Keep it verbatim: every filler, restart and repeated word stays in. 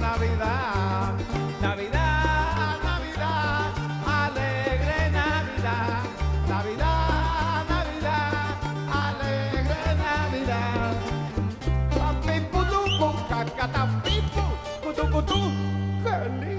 Navidad, Navidad, alegre Navidad. Papi, pulú, cuca, catapipu, cutucutú, qué lindo.